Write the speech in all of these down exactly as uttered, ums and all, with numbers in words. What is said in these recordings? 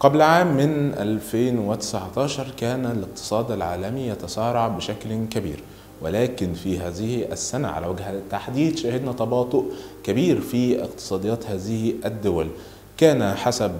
قبل عام من ألفين وتسعة عشر كان الاقتصاد العالمي يتسارع بشكل كبير، ولكن في هذه السنة على وجه التحديد شهدنا تباطؤ كبير في اقتصاديات هذه الدول. كان حسب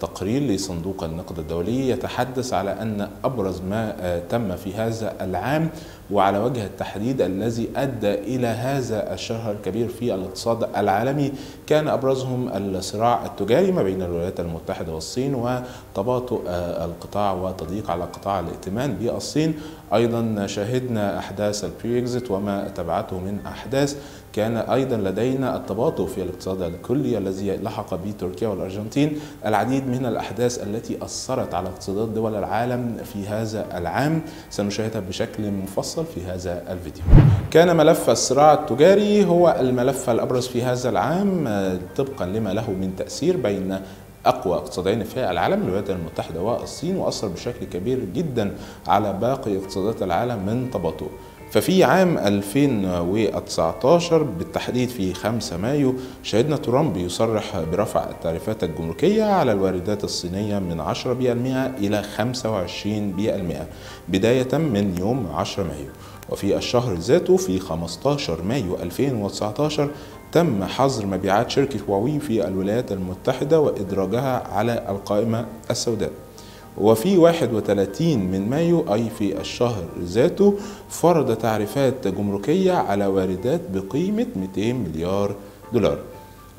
تقرير لصندوق النقد الدولي يتحدث على أن أبرز ما تم في هذا العام وعلى وجه التحديد الذي أدى إلى هذا الشهر الكبير في الاقتصاد العالمي كان أبرزهم الصراع التجاري ما بين الولايات المتحدة والصين وتباطؤ القطاع وتضييق على قطاع الائتمان بالصين. أيضا شهدنا أحداث البريكزيت وما تبعته من أحداث. كان أيضا لدينا التباطؤ في الاقتصاد الكلي الذي لحق به تركيا والأرجنتين. العديد من الأحداث التي أثرت على اقتصادات دول العالم في هذا العام سنشاهدها بشكل مفصل في هذا الفيديو. كان ملف الصراع التجاري هو الملف الأبرز في هذا العام طبقا لما له من تأثير بين أقوى اقتصادين في العالم الولايات المتحدة والصين، وأثر بشكل كبير جدا على باقي اقتصادات العالم من تباطؤ. ففي عام ألفين وتسعة عشر بالتحديد في خمسة مايو شهدنا ترامب يصرح برفع التعريفات الجمركية على الواردات الصينية من عشرة بالمئة إلى خمسة وعشرين بالمئة بداية من يوم عشرة مايو. وفي الشهر ذاته في خمسة عشر مايو ألفين وتسعة عشر تم حظر مبيعات شركة هواوي في الولايات المتحدة وإدراجها على القائمة السوداء. وفي واحد وثلاثين من مايو أي في الشهر ذاته فرض تعريفات جمركية على واردات بقيمة مئتين مليار دولار.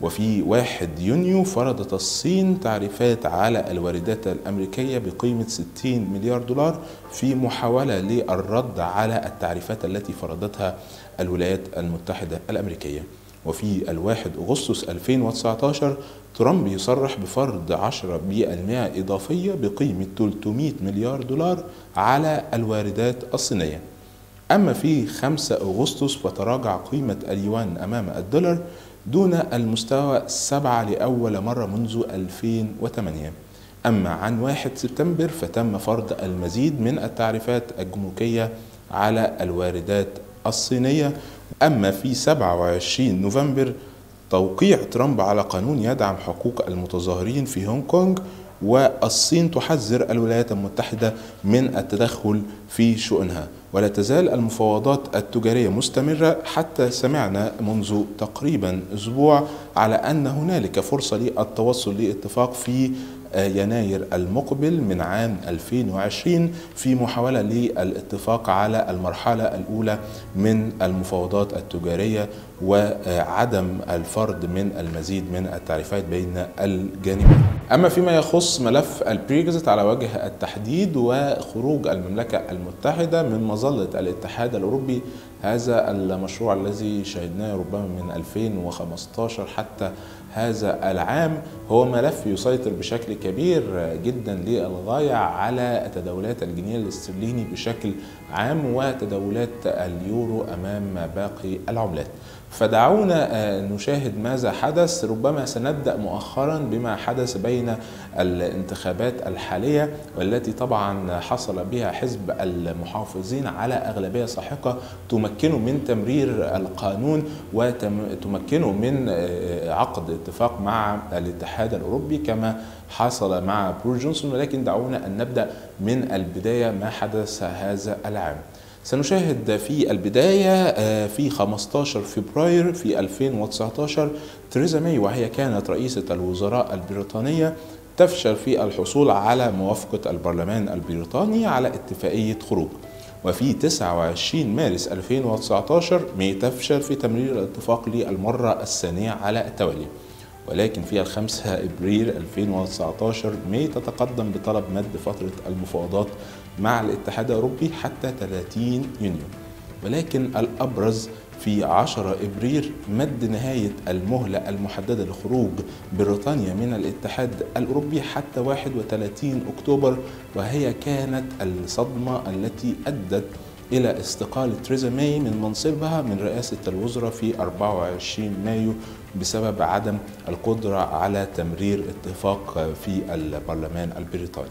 وفي واحد يونيو فرضت الصين تعريفات على الواردات الأمريكية بقيمة ستين مليار دولار في محاولة للرد على التعريفات التي فرضتها الولايات المتحدة الأمريكية. وفي الواحد أغسطس ألفين وتسعة عشر ترامب يصرح بفرض عشرة بالمئة إضافية بقيمة ثلاثمئة مليار دولار على الواردات الصينية. أما في خمسة أغسطس فتراجع قيمة اليوان أمام الدولار دون المستوى السبعة لأول مرة منذ ألفين وثمانية. أما عن واحد سبتمبر فتم فرض المزيد من التعريفات الجمركية على الواردات الصينية. أما في سبعة وعشرين نوفمبر توقيع ترامب على قانون يدعم حقوق المتظاهرين في هونغ كونغ، والصين تحذر الولايات المتحدة من التدخل في شؤونها. ولا تزال المفاوضات التجارية مستمرة حتى سمعنا منذ تقريبا أسبوع على أن هنالك فرصة للتوصل لاتفاق في يناير المقبل من عام ألفين وعشرين في محاولة للاتفاق على المرحلة الأولى من المفاوضات التجارية وعدم الفرض من المزيد من التعريفات بين الجانبين. أما فيما يخص ملف البريكزيت على وجه التحديد وخروج المملكة المتحدة من مظلة الاتحاد الأوروبي، هذا المشروع الذي شهدناه ربما من ألفين وخمسة عشر حتى هذا العام هو ملف يسيطر بشكل كبير جدا للغاية على تداولات الجنيه الاسترليني بشكل عام وتداولات اليورو أمام باقي العملات. فدعونا نشاهد ماذا حدث. ربما سنبدأ مؤخرا بما حدث بين الانتخابات الحالية والتي طبعا حصل بها حزب المحافظين على أغلبية ساحقة تمكنه من تمرير القانون وتمكنه من عقد اتفاق مع الاتحاد الأوروبي كما حصل مع بوريس جونسون. ولكن دعونا أن نبدأ من البداية ما حدث هذا العام. سنشاهد في البداية في خمسة عشر فبراير في ألفين وتسعة عشر تيريزا ماي وهي كانت رئيسة الوزراء البريطانية تفشل في الحصول على موافقة البرلمان البريطاني على اتفاقية خروج. وفي تسعة وعشرين مارس ألفين وتسعة عشر ماي تفشل في تمرير الاتفاق للمرة الثانية على التوالي. ولكن في خمسة أبريل ألفين وتسعة عشر ماي تتقدم بطلب مد فترة المفاوضات مع الاتحاد الأوروبي حتى ثلاثين يونيو. ولكن الأبرز في عشرة إبريل مد نهاية المهلة المحددة لخروج بريطانيا من الاتحاد الأوروبي حتى واحد وثلاثين أكتوبر، وهي كانت الصدمة التي أدت إلى استقالة تيريزا ماي من منصبها من رئاسة الوزراء في أربعة وعشرين مايو بسبب عدم القدرة على تمرير اتفاق في البرلمان البريطاني.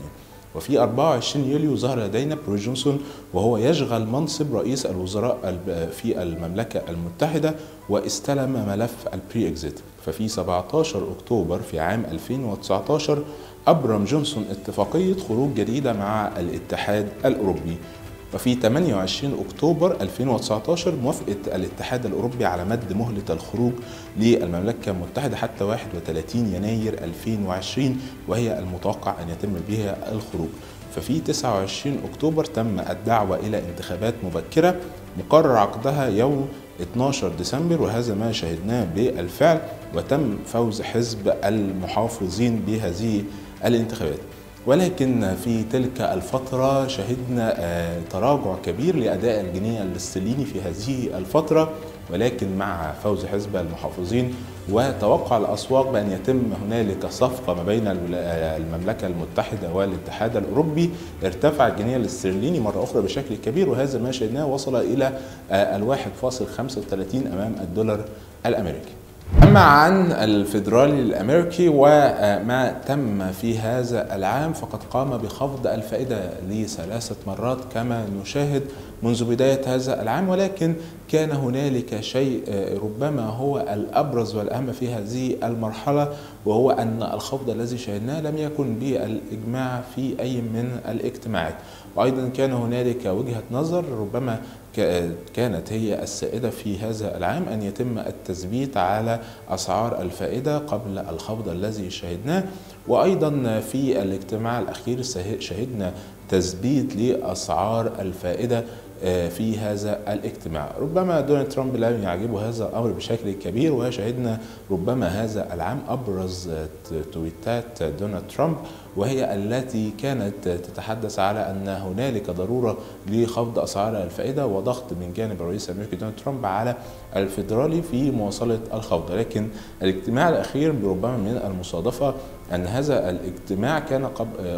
وفي أربعة وعشرين يوليو ظهر لدينا بوريس جونسون وهو يشغل منصب رئيس الوزراء في المملكة المتحدة واستلم ملف البريكزيت. ففي سبعة عشر أكتوبر في عام ألفين وتسعة عشر أبرم جونسون اتفاقية خروج جديدة مع الاتحاد الأوروبي. وفي ثمانية وعشرين أكتوبر ألفين وتسعة عشر موافقة الاتحاد الأوروبي على مد مهلة الخروج للمملكة المتحدة حتى واحد وثلاثين يناير ألفين وعشرين، وهي المتوقع أن يتم بها الخروج. ففي تسعة وعشرين أكتوبر تم الدعوة إلى انتخابات مبكرة مقرر عقدها يوم اثني عشر ديسمبر، وهذا ما شهدناه بالفعل، وتم فوز حزب المحافظين بهذه الانتخابات. ولكن في تلك الفترة شهدنا تراجع كبير لأداء الجنيه الاسترليني في هذه الفترة، ولكن مع فوز حزب المحافظين وتوقع الأسواق بأن يتم هنالك صفقة ما بين المملكة المتحدة والاتحاد الأوروبي، ارتفع الجنيه الاسترليني مرة أخرى بشكل كبير، وهذا ما شهدناه وصل إلى الواحد فاصل خمسة وثلاثين أمام الدولار الأمريكي. أما عن الفيدرالي الأمريكي وما تم في هذا العام، فقد قام بخفض الفائدة لثلاثة مرات كما نشاهد منذ بداية هذا العام، ولكن كان هنالك شيء ربما هو الأبرز والأهم في هذه المرحلة، وهو أن الخفض الذي شاهدناه لم يكن بالإجماع في أي من الاجتماعات، وأيضا كان هنالك وجهة نظر ربما كانت هي السائدة في هذا العام أن يتم التثبيت على أسعار الفائدة قبل الخفض الذي شهدناه. وأيضا في الاجتماع الأخير شهدنا تثبيت لأسعار الفائدة في هذا الاجتماع. ربما دونالد ترامب لم يعجبه هذا الأمر بشكل كبير، وشهدنا ربما هذا العام أبرز تويتات دونالد ترامب، وهي التي كانت تتحدث على أن هنالك ضرورة لخفض أسعار الفائدة وضغط من جانب الرئيس الأمريكي دونالد ترامب على الفيدرالي في مواصلة الخفض. لكن الاجتماع الأخير بربما من المصادفة أن هذا الاجتماع كان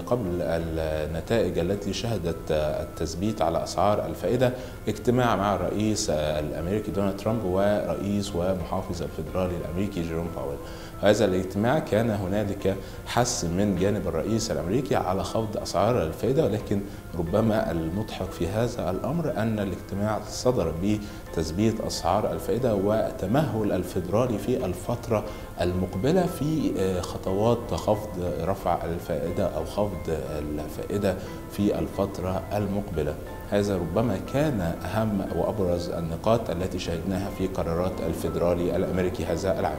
قبل النتائج التي شهدت التثبيت على أسعار الفائدة، اجتماع مع الرئيس الأمريكي دونالد ترامب ورئيس ومحافظ الفيدرالي الأمريكي جيروم باول. هذا الاجتماع كان هنالك حث من جانب الرئيس الأمريكي على خفض أسعار الفائدة، ولكن ربما المضحك في هذا الأمر أن الاجتماع صدر بتثبيت أسعار الفائدة وتمهل الفيدرالي في الفترة المقبلة في خطوات خفض رفع الفائدة أو خفض الفائدة في الفترة المقبلة. هذا ربما كان أهم وأبرز النقاط التي شهدناها في قرارات الفيدرالي الأمريكي هذا العام.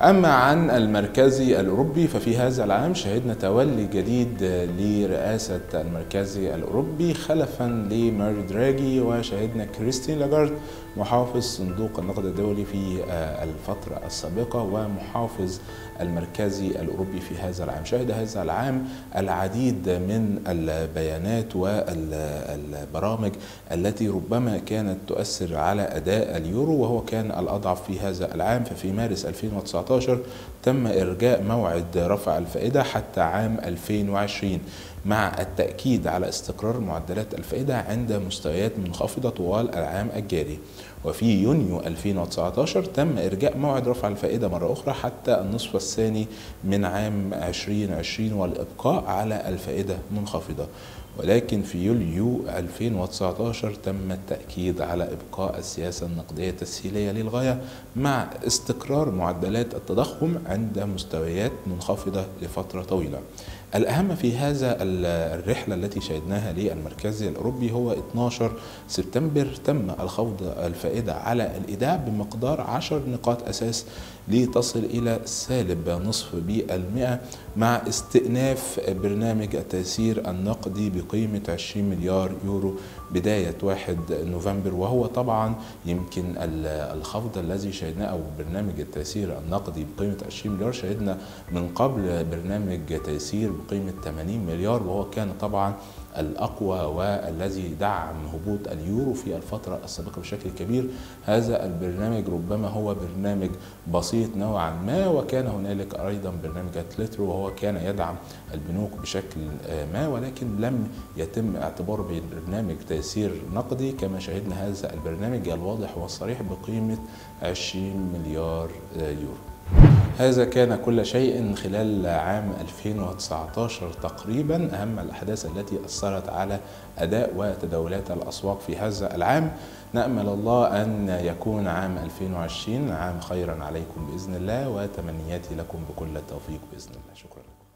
أما عن المركزي الأوروبي، ففي هذا العام شهدنا تولي جديد لرئاسة المركزي الأوروبي خلفا لماريو دراجي، وشهدنا كريستين لاجارد محافظ صندوق النقد الدولي في الفترة السابقة ومحافظ المركزي الأوروبي في هذا العام. شهد هذا العام العديد من البيانات والبرامج التي ربما كانت تؤثر على أداء اليورو، وهو كان الأضعف في هذا العام. ففي مارس ألفين وتسعة عشر تم إرجاء موعد رفع الفائدة حتى عام ألفين وعشرين مع التأكيد على استقرار معدلات الفائدة عند مستويات منخفضة طوال العام الجاري. وفي يونيو ألفين وتسعة عشر تم إرجاء موعد رفع الفائدة مرة أخرى حتى النصف الثاني من عام ألفين وعشرين والإبقاء على الفائدة منخفضة. ولكن في يوليو ألفين وتسعة عشر تم التأكيد على إبقاء السياسة النقدية التسهيلية للغاية مع استقرار معدلات التضخم عند مستويات منخفضة لفترة طويلة. الأهم في هذا الرحلة التي شهدناها للمركزي الأوروبي هو اثني عشر سبتمبر تم الخفض الفائدة على الإيداع بمقدار عشر نقاط أساس لتصل إلى سالب نصف بالمئة مع استئناف برنامج التيسير النقدي بقيمة عشرين مليار يورو بداية واحد نوفمبر. وهو طبعا يمكن الخفض الذي شهدناه أو برنامج التيسير النقدي بقيمة عشرين مليار شهدنا من قبل برنامج تيسير بقيمة ثمانين مليار، وهو كان طبعا الأقوى والذي دعم هبوط اليورو في الفترة السابقة بشكل كبير. هذا البرنامج ربما هو برنامج بسيط نوعا ما، وكان هنالك أيضا برنامج أتلترو وهو كان يدعم البنوك بشكل ما، ولكن لم يتم اعتباره برنامج تيسير نقدي كما شاهدنا هذا البرنامج الواضح والصريح بقيمة عشرين مليار يورو. هذا كان كل شيء خلال عام ألفين وتسعة عشر تقريبا، أهم الأحداث التي أثرت على أداء وتداولات الأسواق في هذا العام. نأمل الله أن يكون عام ألفين وعشرين عام خيرا عليكم بإذن الله، وتمنياتي لكم بكل التوفيق بإذن الله. شكرا لكم.